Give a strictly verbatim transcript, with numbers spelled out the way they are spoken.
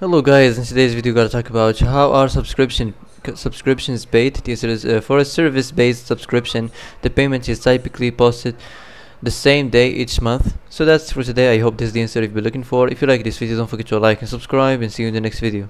Hello guys, in today's video gotta talk about how our subscription subscriptions paid. This is uh, for a service based subscription. The payment is typically posted the same day each month. So that's for today. I hope this is the answer you've been looking for. If you like this video, don't forget to like and subscribe, and see you in the next video.